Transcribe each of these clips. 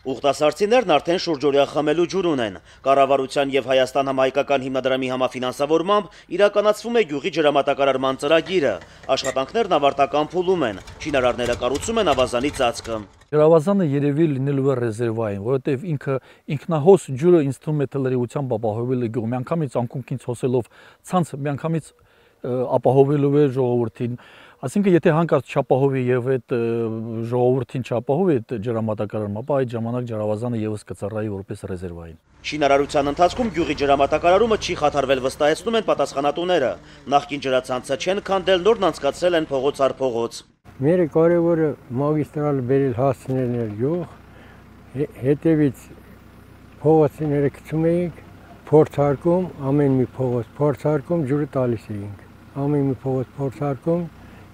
Ուղտասարցիներն արդեն շուրջօրյա խմելու ջուր ունեն։ Կառավարության եւ Հայաստան համահայկական հիմնադրամի համաֆինանսավորմամբ իրականացվում է գյուղի ջրամատակարարման ծրագիրը։ Աշխատանքներն ավարտական փուլում են։ Շինարարները կառուցում են ավազանի ծածկը։ Ավազանը երևի լինելու է ռեզերվային, որովհետև ինքնահոս ջուրը ինստրումենտալների ուտամբ ապահովել է գյուղը, միանգամից անկումքից հոսելով ցանց միանգամից ապահովելու է ժողովրդին։ Այսինքն, եթե հանկարծ չապահովի եւ այդ ժողովրդին չապահովի այդ ջրամատակարարումը, ապա այդ ժամանակ ջրավազանը եւս կծառայի որպես ռեզերվային։ Շինարարության ընթացքում գյուղի ջրամատակարարումը չի խաթարվել, վստահեցնում են պատասխանատուները։ Նախկին ջրացանցը չեն քանդել, նորն անցկացրել են փողոց առ փողոց։ Մեր կարևորը մագիստրալ բերել հասցնելն էր գյուղ, հետևից փողոցները գցում էինք, փորձարկում, ամեն մի փողոց փորձարկում, ջուրը տալիս էինք, ամեն մի փողոց փորձարկում,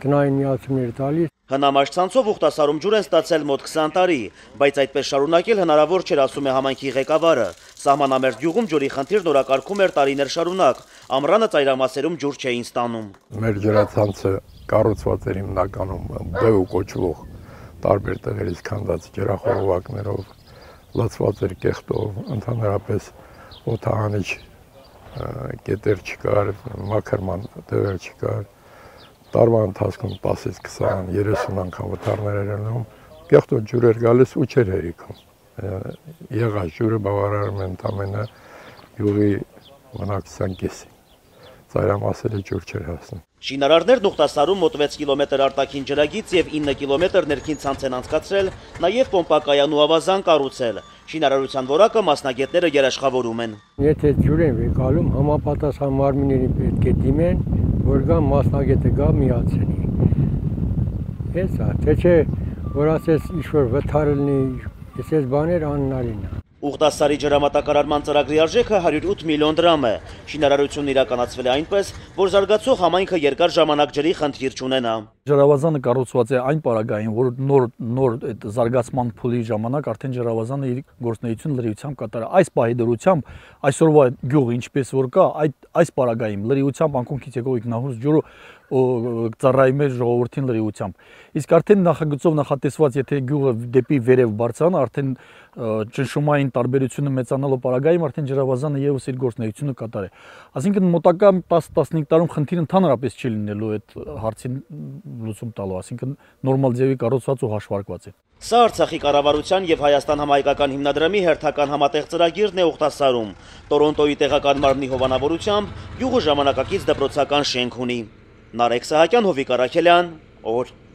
տնային միացումները տալիս։ Հնամաշ ցանցով Ուխտասարում ջուր են ստացել մոտ 20 տարի, բայց այդպես շարունակել հնարավոր չէր, ասում է համայնքի ղեկավարը։ Սահմանամերձ գյուղում ջուրի խնդիրն օրակարգում էր տարիներ շարունակ, ամռանը ծայրամասերում ջուր չէին ստանում։ Մեր ջրացանցը կառուցված էր հիմնականում բեւ կոչվող տարբեր տեղերից քանդած ջրախողովակներով, լցված էր կեղտով, ընդհանրապես օթահանիչ կետեր չկար, մաքրման տեղեր չկար։ Տարվա ընթացքում 10-ից 20, 30 անգամ վթարներ էր անում, կեղտոտ ջուր էր գալիս ու չէր հերիքում։ Եղած ջուրը բավարարում է ընդամենը յուղի մնակցության կեսին։ Ծայրամասերը ջուր չէր հասնում։ Շինարարներն Ուխտասարում մոտ 6 կիլոմետր արտաքին ջրագից և 9 կիլոմետր ներքին ցանց են անցկացրել, նաև պոմպակայան ու ավազան կառուցել։ Շինարարության որակը մասնագետները երաշխավորում են։ Եթե ջուր են վեկալում, համապատասխան մարմիններին պետք է դիմեն, որ գա մասնագետը գա միացնի։ Հեսա, թե չէ, որ ասես ինչ-որ վթարելնի, այսպես բաներ անհնարին է։ Ուխտասարի ջրամատակարարման ծրագրի արժեքը 108 միլիոն դրամ է։ Շինարարությունն իրականացվել է այնպես, որ զարգացող համայնքը երկար ժամանակ ջրի խնդիր չունենա։ Ջրավազանը կառուցված է այն պարագային, որ նոր այդ զարգացման փուլի ժամանակ արդեն ջրավազանը իր գործունեությունը լրիությամբ կատարա։ Այս պահի դրությամբ այսօրվա գյուղը ինչպես որ կա, այս պարագայում լրիությամբ անկումքից եկող ինքնահոս ջուրը ծառայի մեր ժողովրդին լրիությամբ։ Իսկ արդեն նախագծով նախատեսված, եթե գյուղը դեպի վերև բարձրանա, արդեն ճնշումային տարբերությունը մեծանալու պարագայում արդեն ջրավազանը եւս իր գործունեությունը կատարի։ Այսինքն մոտակա 10-15 տարում խնդիր ընդհանրապես չի լինելու այդ հարցին լուծում տալու, այսինքն նորմալ ձևի կառուցված ու հաշվարկված է։ Սա Արցախի կառավարության եւ Հայաստան համահայկական հիմնադրամի հերթական համատեղ ծրագիրն է Ուխտասարում։ Տորոնտոյի տեղական մարմնի հովանավորությամբ գյուղը ժամանակակից դպրոցական շենք ունի։ Նարեկ Սահակյան, Հովիկ Արաքելյան, օր։